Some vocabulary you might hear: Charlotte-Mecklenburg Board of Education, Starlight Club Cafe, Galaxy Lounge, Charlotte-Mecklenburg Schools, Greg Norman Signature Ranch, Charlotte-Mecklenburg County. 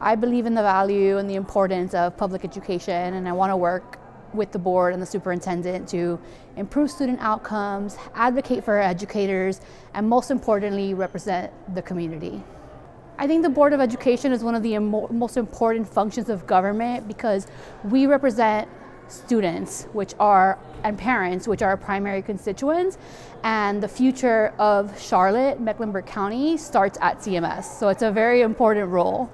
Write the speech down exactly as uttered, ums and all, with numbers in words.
I believe in the value and the importance of public education, and I want to work with the board and the superintendent to improve student outcomes, advocate for our educators, and most importantly, represent the community. I think the Board of Education is one of the im- most important functions of government because we represent students, which are, and parents, which are our primary constituents, and the future of Charlotte-Mecklenburg County starts at C M S, so it's a very important role.